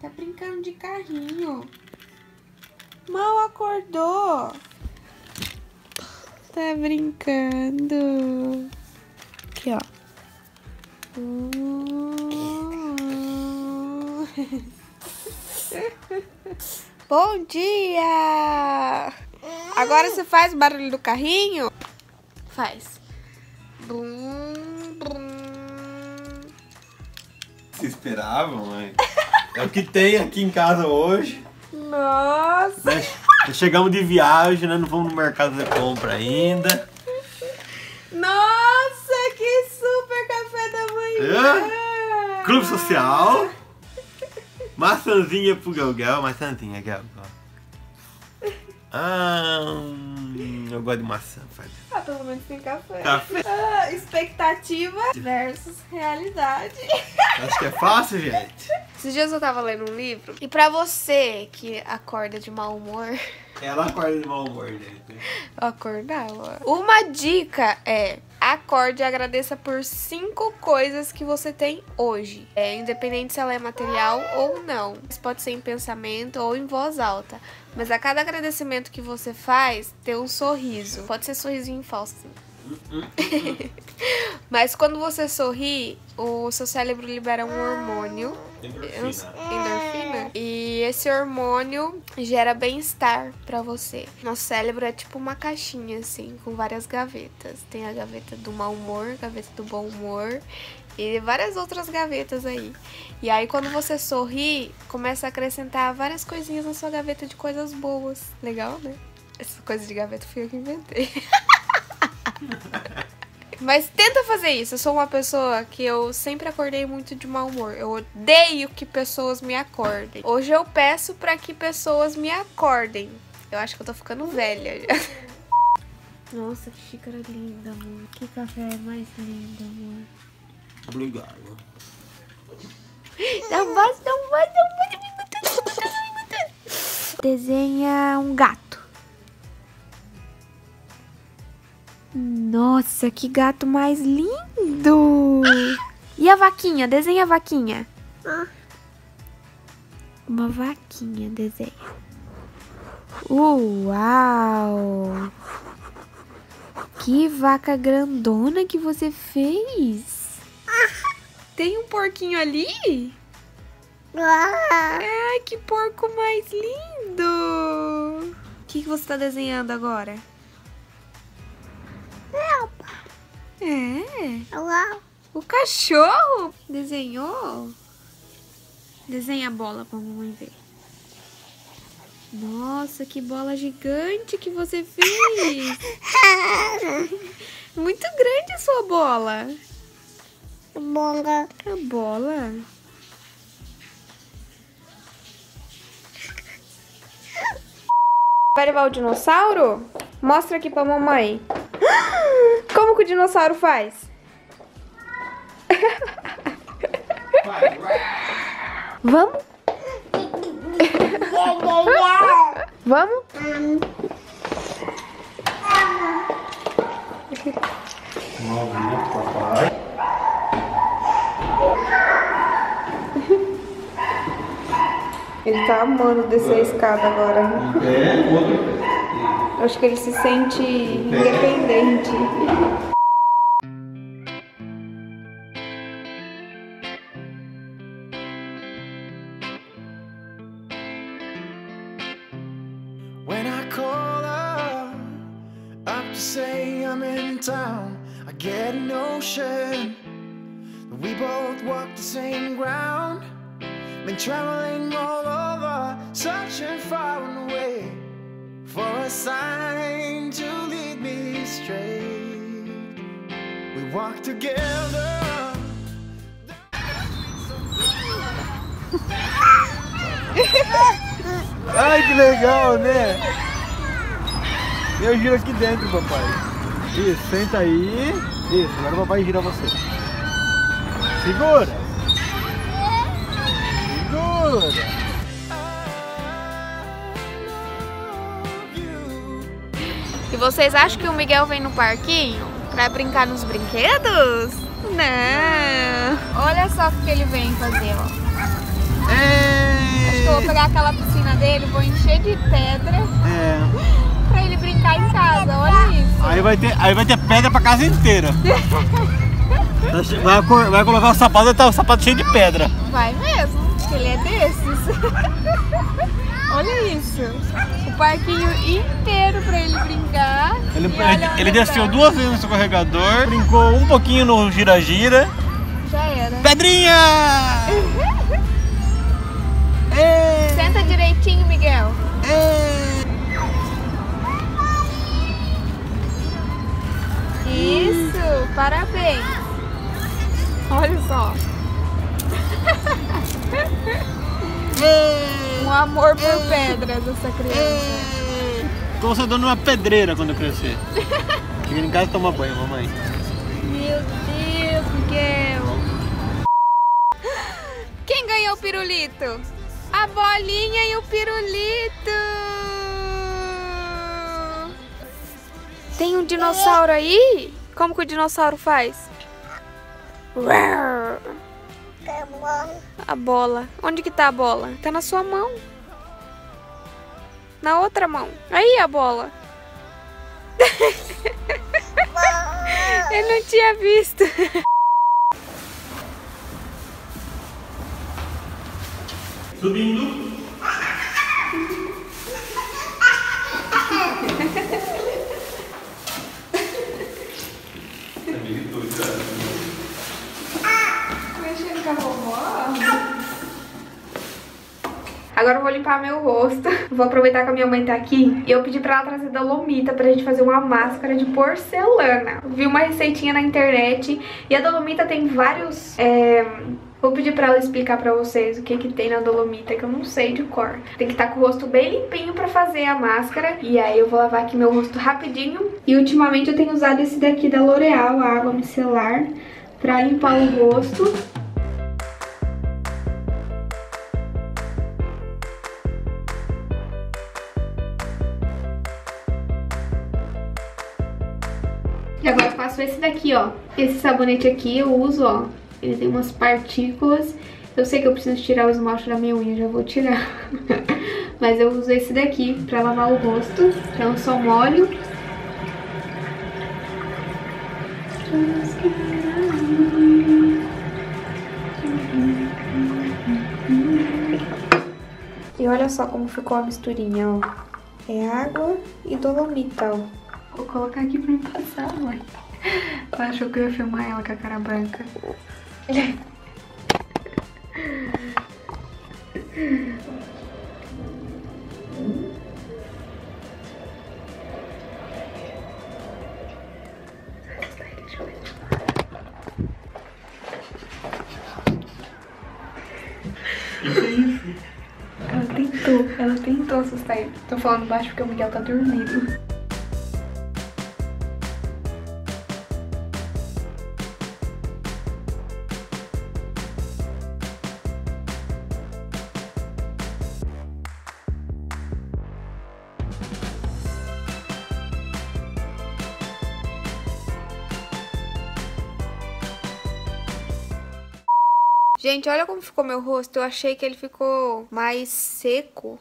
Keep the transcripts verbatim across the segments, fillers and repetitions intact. Tá brincando de carrinho. Mal acordou. Tá brincando. Aqui, ó. Uh... Bom dia! Agora você faz o barulho do carrinho? Faz. Brum, brum. Se esperava, mãe? É o que tem aqui em casa hoje. Nossa! Nós chegamos de viagem, né? Não vamos no mercado de compra ainda. Nossa, que super café da manhã! É? Clube social. Maçãzinha pro Galgal. Maçãzinha, Galgal. Ah, eu gosto de maçã. Faz. Ah, pelo menos tem café. Café. Ah, expectativa versus realidade. Acho que é fácil, gente. Esses dias eu tava lendo um livro. E pra você que acorda de mau humor... Ela acorda de mau humor, gente. Eu acordava. Uma dica é... Acorde e agradeça por cinco coisas que você tem hoje. É, independente se ela é material ou não. Isso pode ser em pensamento ou em voz alta. Mas a cada agradecimento que você faz, tem um sorriso. Pode ser sorrisinho falso, sim. Mas quando você sorri, o seu cérebro libera um hormônio, endorfina, endorfina e esse hormônio gera bem-estar pra você. Nosso cérebro é tipo uma caixinha assim, com várias gavetas. Tem a gaveta do mau humor, gaveta do bom humor e várias outras gavetas aí. E aí quando você sorri, começa a acrescentar várias coisinhas na sua gaveta de coisas boas. Legal, né? Essa coisa de gaveta fui eu que inventei. Mas tenta fazer isso. Eu sou uma pessoa que eu sempre acordei muito de mau humor. Eu odeio que pessoas me acordem. Hoje eu peço pra que pessoas me acordem. Eu acho que eu tô ficando velha já. Nossa, que xícara linda, amor. Que café mais lindo, amor. Obrigado. Não vai, não vai, não vai me botar. Desenha um gato. Nossa, que gato mais lindo! E a vaquinha? Desenha a vaquinha. Uma vaquinha, desenha. Uau! Que vaca grandona que você fez! Tem um porquinho ali? Ai, que porco mais lindo! O que, que você tá desenhando agora? É. Olá. O cachorro desenhou. Desenha a bola pra mamãe ver. Nossa, que bola gigante que você fez. Muito grande a sua bola. A bola. A bola. Vai levar o dinossauro? Mostra aqui pra mamãe. Como que o dinossauro faz? Vai, vai. Vamos? Vamos? Ele tá amando descer a escada agora. É. Eu acho que ele se sente independente. When I call up, up to say I'm in town, I get a notion that we both walk the same ground. Been traveling all over, searching far and away. For a sign to lead me straight. We walk together. Ai, que legal, né? Eu giro aqui dentro, papai. Isso, senta aí. Isso, agora o papai gira você. Segura. Segura. E vocês acham que o Miguel vem no parquinho pra brincar nos brinquedos? Não. Olha só o que ele vem fazer, ó. É. Acho que eu vou pegar aquela piscina dele, vou encher de pedra. É. Pra ele brincar em casa, olha isso. Aí vai ter, aí vai ter pedra pra casa inteira. vai, vai, vai colocar o sapato e tá o sapato cheio de pedra. Vai mesmo, porque ele é desses. Olha isso. O parquinho inteiro pra ele brincar. Ele, ele, ele desceu duas vezes no escorregador, brincou um pouquinho no gira-gira. Já era. Pedrinha! Ei. Senta direitinho, Miguel. Ei. Isso, parabéns. Olha só. Ei. Um amor por pedras, essa criança. Tô só dando uma pedreira quando eu crescer. Chega em casa e toma banho, mamãe. Meu Deus, Miguel. Quem ganhou o pirulito? A bolinha e o pirulito. Tem um dinossauro aí? Como que o dinossauro faz? A bola. Onde que tá a bola? Tá na sua mão. Na outra mão. Aí a bola. Eu não tinha visto. Subindo. Agora eu vou limpar meu rosto. Vou aproveitar que a minha mãe tá aqui. E eu pedi pra ela trazer Dolomita pra gente fazer uma máscara de porcelana. Vi uma receitinha na internet. E a Dolomita tem vários... É... Vou pedir pra ela explicar pra vocês o que que tem na Dolomita, que eu não sei de cor. Tem que estar com o rosto bem limpinho pra fazer a máscara. E aí eu vou lavar aqui meu rosto rapidinho. E ultimamente eu tenho usado esse daqui da L'Oreal, a água micelar, pra limpar o rosto. E agora eu faço esse daqui, ó. Esse sabonete aqui eu uso, ó. Ele tem umas partículas. Eu sei que eu preciso tirar o esmalte da minha unha, já vou tirar. Mas eu uso esse daqui pra lavar o rosto. Então eu só molho. E olha só como ficou a misturinha, ó. É água e Dolomita, ó. Vou colocar aqui pra me passar, mãe. Ela achou que eu ia filmar ela com a cara branca. Ela tentou, ela tentou assustar ele. Tô falando baixo porque o Miguel tá dormindo. Gente, olha como ficou meu rosto. Eu achei que ele ficou mais seco.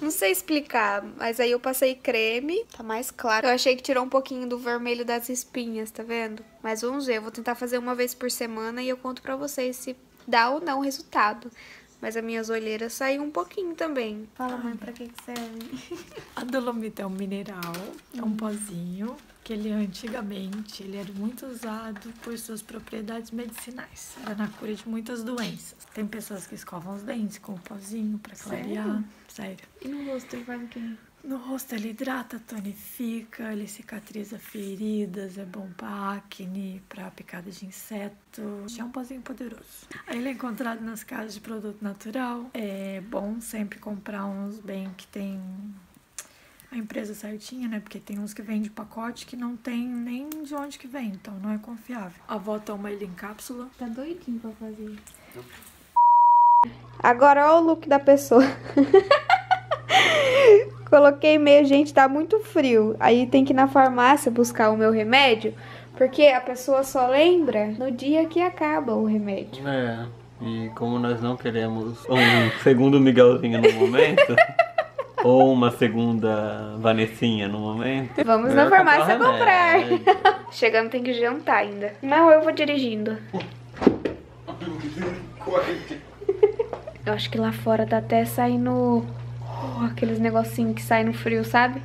Não sei explicar, mas aí eu passei creme. Tá mais claro. Eu achei que tirou um pouquinho do vermelho das espinhas, tá vendo? Mas vamos ver. Eu vou tentar fazer uma vez por semana e eu conto pra vocês se dá ou não o resultado. Mas as minhas olheiras saíram um pouquinho também. Fala, mãe, pra que que serve? A Dolomita é um mineral, é um pozinho... que ele antigamente ele era muito usado por suas propriedades medicinais. Era na cura de muitas doenças. Tem pessoas que escovam os dentes com o pozinho pra clarear. Sério? Sério. E no rosto ele vai no quê? No rosto ele hidrata, tonifica, ele cicatriza feridas, é bom pra acne, pra picada de inseto. É um pozinho poderoso. Ele é encontrado nas casas de produto natural. É bom sempre comprar uns bem que tem... a empresa certinha, né? Porque tem uns que vêm de pacote que não tem nem de onde que vem, então não é confiável. A avó toma ele em cápsula. Tá doidinho pra fazer. Agora olha o look da pessoa. Coloquei meio, gente, tá muito frio. Aí tem que ir na farmácia buscar o meu remédio, porque a pessoa só lembra no dia que acaba o remédio. É, e como nós não queremos um segundo Miguelzinho no momento, ou uma segunda Vanessinha no momento, vamos na farmácia comprar. comprar. Chegando tem que jantar ainda. Não, eu vou dirigindo. Eu acho que lá fora tá até saindo... Oh, aqueles negocinhos que saem no frio, sabe?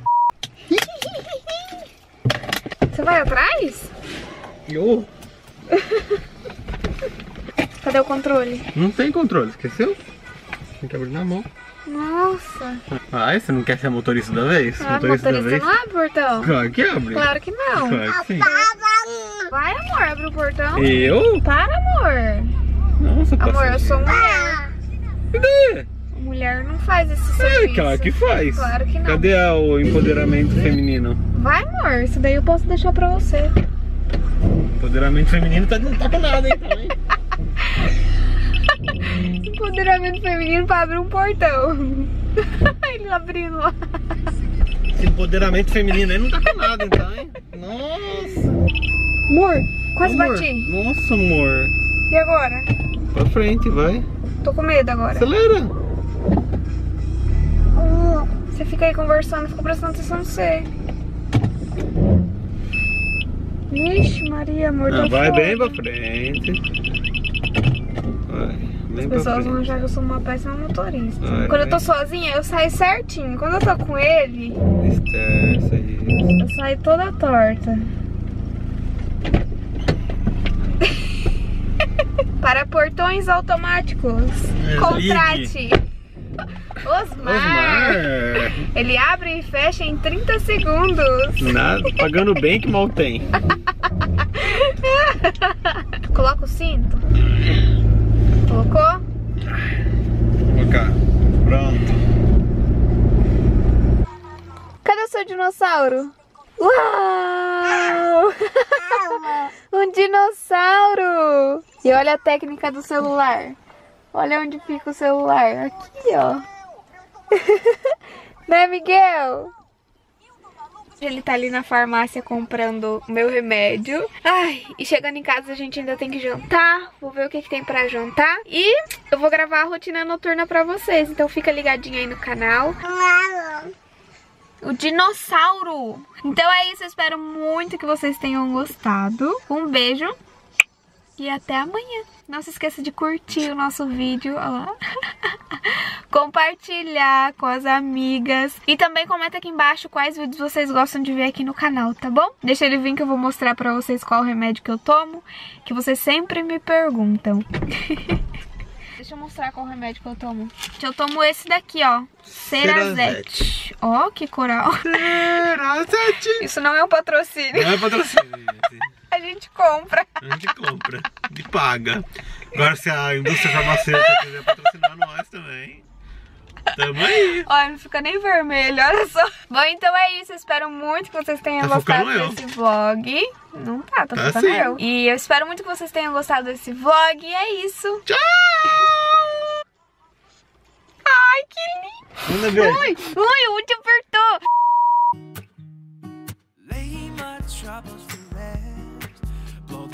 Você vai atrás? Eu? Cadê o controle? Não tem controle, esqueceu? Tem que abrir na mão. Nossa. Ah, você não quer ser motorista da vez? Ah, motorista, motorista da vez? Não abre o portão? Claro que abre. Claro que não. Claro que sim. Vai, amor, abre o portão. Eu? Para, amor. Nossa, amor, passa eu sou mulher. Cadê? Mulher não faz esse serviço. É, claro que faz. Claro que não. Cadê o empoderamento feminino? Vai, amor, isso daí eu posso deixar pra você. Empoderamento feminino tá, não tá com nada, hein, também. Empoderamento feminino pra abrir um portão. Ele abrindo lá. Esse empoderamento feminino aí não tá com nada, então, hein? Nossa. Amor, quase amor. bati. Nossa, amor. E agora? Pra frente, vai. Tô com medo agora. Acelera. Você fica aí conversando, fica prestando atenção no você. Ixi, Maria, amor, não, vai fora. Bem pra frente. Vai, bem As pessoas pra frente. vão achar que eu sou uma péssima motorista. Vai, Quando vai. eu tô sozinha, eu saio certinho. Quando eu tô com ele, Esterça, isso. eu saio toda torta. Para portões automáticos, é, contrate. Ike. Osmar. Osmar! Ele abre e fecha em trinta segundos. Nada, pagando bem que mal tem. Coloca o cinto. Colocou? Colocar. Pronto. Cadê o seu dinossauro? Uau! Um dinossauro! E olha a técnica do celular. Olha onde fica o celular. Aqui, ó. Né, Miguel? Ele tá ali na farmácia comprando meu remédio. Ai, e chegando em casa a gente ainda tem que jantar. Vou ver o que, que tem pra jantar. E eu vou gravar a rotina noturna pra vocês. Então fica ligadinho aí no canal. O dinossauro! Então é isso, eu espero muito que vocês tenham gostado. Um beijo. E até amanhã. Não se esqueça de curtir o nosso vídeo, olha lá. Compartilhar com as amigas. E também comenta aqui embaixo quais vídeos vocês gostam de ver aqui no canal, tá bom? Deixa ele vir que eu vou mostrar pra vocês qual remédio que eu tomo, que vocês sempre me perguntam. Deixa eu mostrar qual remédio que eu tomo. Eu tomo esse daqui, ó. Cerazete. Ó, oh, que coral. Cerazete. Isso não é um patrocínio. Não é patrocínio, gente. A gente compra. A gente compra. De paga. Agora se a indústria farmacêutica quiser patrocinar nós também, tamo aí. Olha, não fica nem vermelho, olha só. Bom, então é isso. Eu espero muito que vocês tenham tá gostado desse eu. vlog. Não tá, tô tá ficando assim. eu. E eu espero muito que vocês tenham gostado desse vlog. E é isso. Tchau! Ai, que lindo. Manda ver. Ui, ui, o último apertou.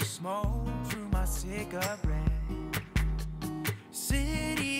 Smoke through my cigarette.